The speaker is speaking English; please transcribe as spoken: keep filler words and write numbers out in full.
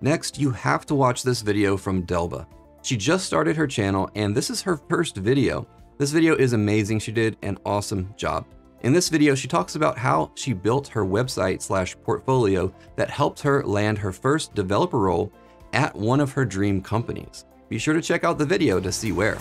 Next, you have to watch this video from Delba. She just started her channel and this is her first video. This video is amazing. She did an awesome job. In this video, she talks about how she built her website slash portfolio that helped her land her first developer role at one of her dream companies. Be sure to check out the video to see where.